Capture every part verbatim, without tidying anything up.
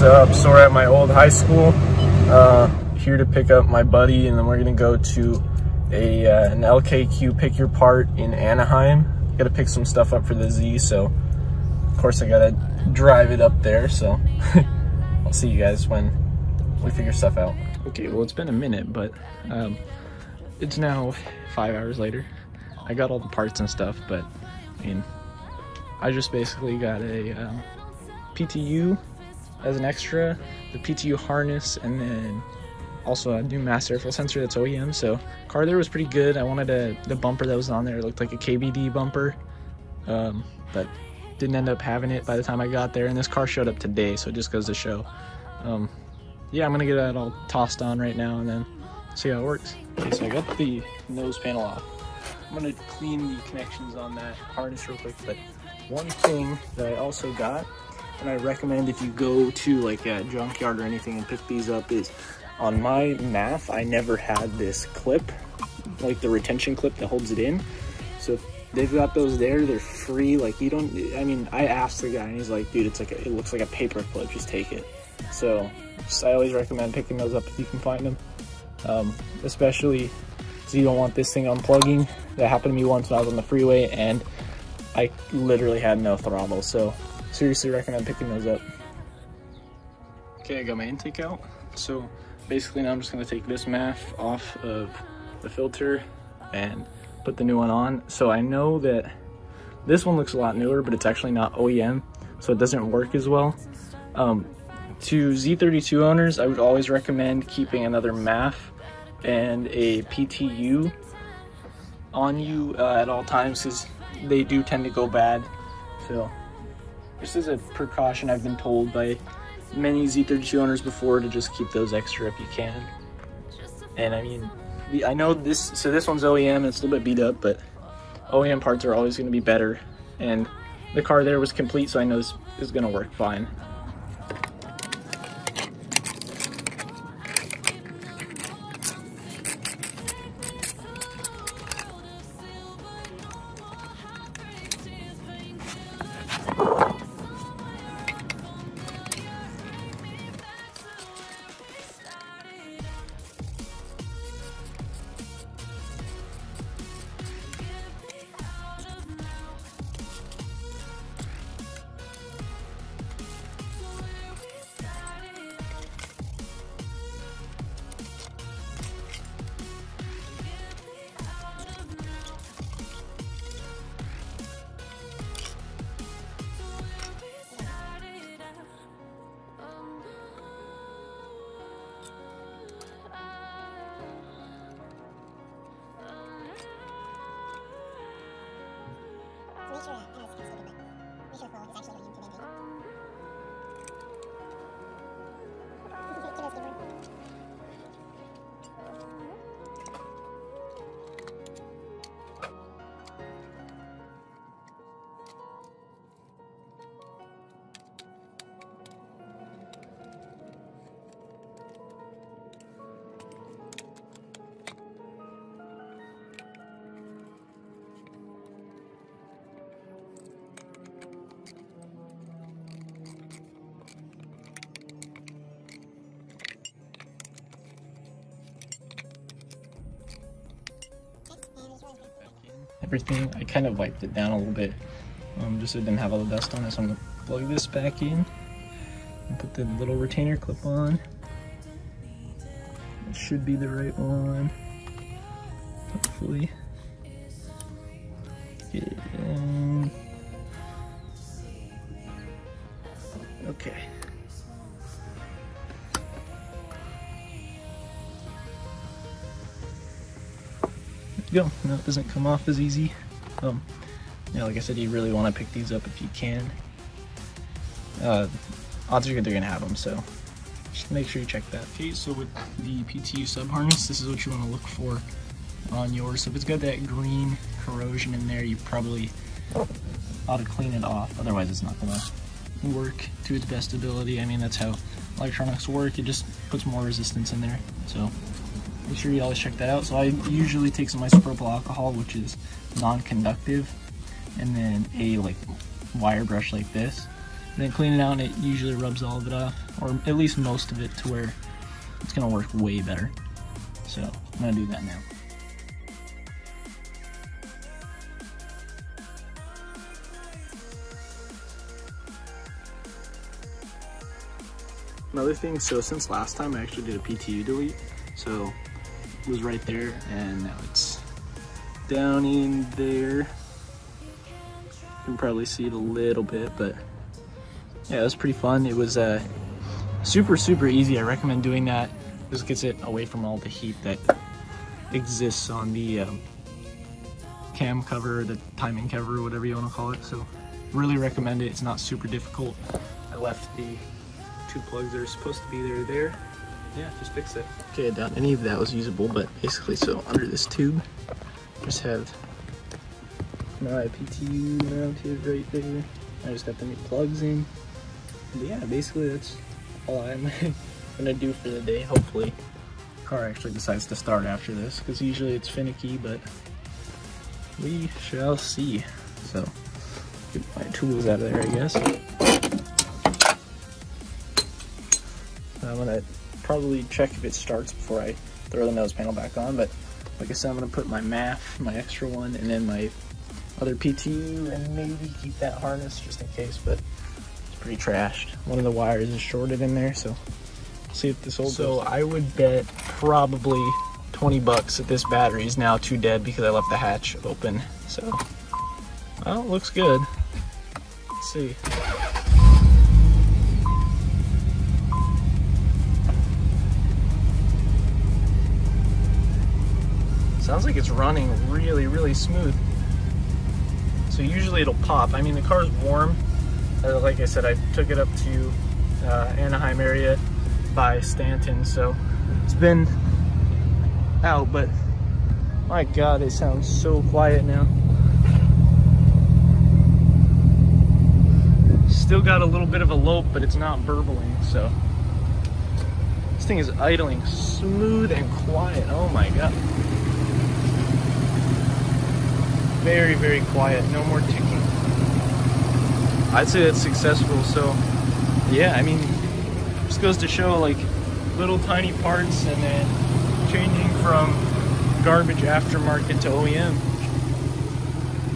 It's up sort of at my old high school. Uh, here to pick up my buddy, and then we're gonna go to a uh, an L K Q pick your part in Anaheim. Gotta pick some stuff up for the Z, so of course I gotta drive it up there. So I'll see you guys when we figure stuff out. Okay, well, it's been a minute, but um, it's now five hours later. I got all the parts and stuff, but I mean, I just basically got a um, P T U as an extra, the P T U harness, and then also a new mass airflow sensor that's O E M. So car there was pretty good. I wanted a, the bumper that was on there, it looked like a K B D bumper, um, but didn't end up having it by the time I got there, and this car showed up today, so it just goes to show. Um, yeah, I'm gonna get that all tossed on right now and then see how it works. Okay, so I got the nose panel off. I'm gonna clean the connections on that harness real quick, but one thing that I also got, and I recommend if you go to like a junkyard or anything and pick these up, is on my M A F, I never had this clip, like the retention clip that holds it in. So if they've got those there, they're free. Like you don't, I mean, I asked the guy and he's like, dude, it's like, a, it looks like a paper clip, just take it. So just, I always recommend picking those up if you can find them. Um, especially so you don't want this thing unplugging. That happened to me once when I was on the freeway and I literally had no throttle. So seriously recommend picking those up. Okay, I got my intake out. So basically now I'm just gonna take this M A F off of the filter and put the new one on. So I know that this one looks a lot newer, but it's actually not O E M, so it doesn't work as well. Um, to Z thirty-two owners, I would always recommend keeping another M A F and a P T U on you uh, at all times, because they do tend to go bad. So this is a precaution I've been told by many Z thirty-two owners before, to just keep those extra if you can. And I mean, the, I know this, so this one's O E M and it's a little bit beat up, but O E M parts are always gonna be better. And the car there was complete, so I know this is gonna work fine. Everything, I kind of wiped it down a little bit, um, just so it didn't have all the dust on it. So I'm gonna plug this back in and put the little retainer clip on. It should be the right one, hopefully. Get it in. Okay. Go. No, it doesn't come off as easy. Um, yeah, like I said, you really want to pick these up if you can. Uh, odds are good they're gonna have them, so just make sure you check that. Okay, so with the P T U sub harness, this is what you want to look for on yours. So if it's got that green corrosion in there, you probably ought to clean it off. Otherwise, it's not gonna work to its best ability. I mean, that's how electronics work. It just puts more resistance in there. So make sure you always check that out. So I usually take some isopropyl alcohol, which is non-conductive, and then a like wire brush like this, and then clean it out, and it usually rubs all of it off, or at least most of it, to where it's gonna work way better. So I'm gonna do that now. Another thing, so since last time I actually did a P T U delete, so it was right there, and now it's down in there. You can probably see it a little bit, but yeah, it was pretty fun. It was uh, super, super easy. I recommend doing that. Just gets it away from all the heat that exists on the um, cam cover, the timing cover, whatever you want to call it. So really recommend it. It's not super difficult. I left the two plugs that are supposed to be there there. Yeah, just fix it. Okay, I doubt any of that was usable, but basically, so under this tube, just have my P T U around here right there. I just got the new plugs in. But yeah, basically that's all I'm gonna do for the day. Hopefully the car actually decides to start after this, because usually it's finicky, but we shall see. So get my tools out of there, I guess. I'm gonna probably check if it starts before I throw the nose panel back on, but like I said, I'm gonna put my M A F, my extra one, and then my other P T U, and maybe keep that harness just in case, but it's pretty trashed. One of the wires is shorted in there, so we'll see if this old. So I would bet probably twenty bucks that this battery is now too dead because I left the hatch open. So, well, it looks good. Let's see. Sounds like it's running really, really smooth. So usually it'll pop. I mean, the car's warm. Uh, like I said, I took it up to uh, Anaheim area by Stanton, so it's been out, but my God, it sounds so quiet now. Still got a little bit of a lope, but it's not burbling, so. This thing is idling smooth and quiet. Oh my God. Very, very quiet, no more ticking. I'd say that's successful, so yeah, I mean, just goes to show, like, little tiny parts and then changing from garbage aftermarket to O E M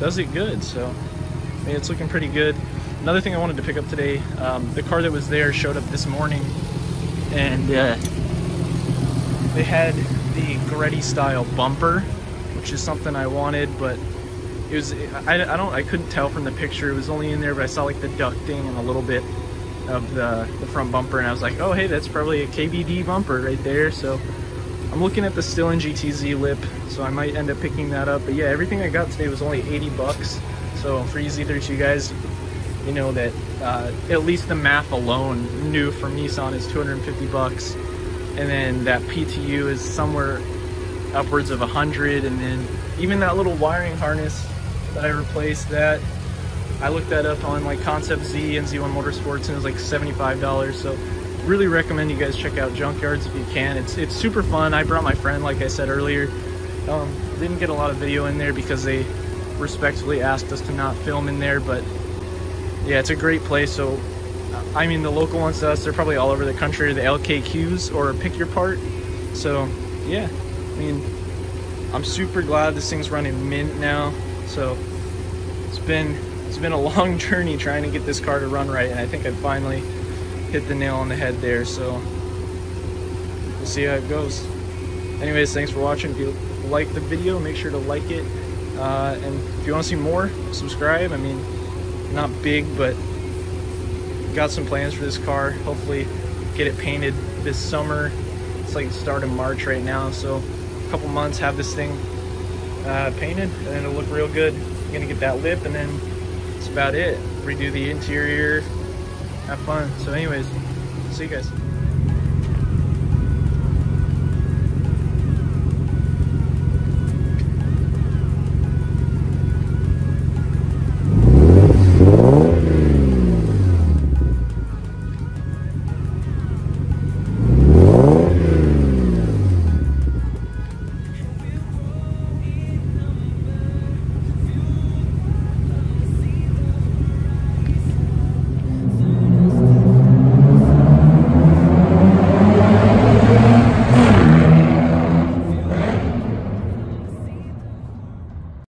does it good, so I mean, it's looking pretty good. Another thing I wanted to pick up today, um, the car that was there showed up this morning, and uh, they had the Greddy style bumper, which is something I wanted, but it was, I, I don't, I couldn't tell from the picture, it was only in there, but I saw like the ducting and a little bit of the, the front bumper, and I was like, oh hey, that's probably a K B D bumper right there. So I'm looking at the Stillen G T Z lip, so I might end up picking that up. But yeah, everything I got today was only eighty bucks. So for you Z thirty-two guys, you know that uh, at least the M A F alone new from Nissan is two hundred fifty bucks, and then that P T U is somewhere upwards of a hundred, and then even that little wiring harness that I replaced, that I looked that up on like Concept Z and Z one Motorsports, and it was like seventy-five dollars. So really recommend you guys check out junkyards if you can. It's it's super fun. I brought my friend, like I said earlier. Um, didn't get a lot of video in there because they respectfully asked us to not film in there, but yeah, it's a great place. So I mean, the local ones to us, they're probably all over the country, the L K Qs or pick your part. So yeah, I mean, I'm super glad this thing's running mint now. So it's been it's been a long journey trying to get this car to run right, and I think I finally hit the nail on the head there. So we'll see how it goes. Anyways, thanks for watching. If you like the video, make sure to like it. Uh, and if you want to see more, subscribe. I mean, not big, but got some plans for this car. Hopefully, get it painted this summer. It's like the start of March right now, so. Couple months, have this thing uh, painted, and it'll look real good. I'm gonna get that lip, and then that's about it. Redo the interior, have fun. So anyways, see you guys.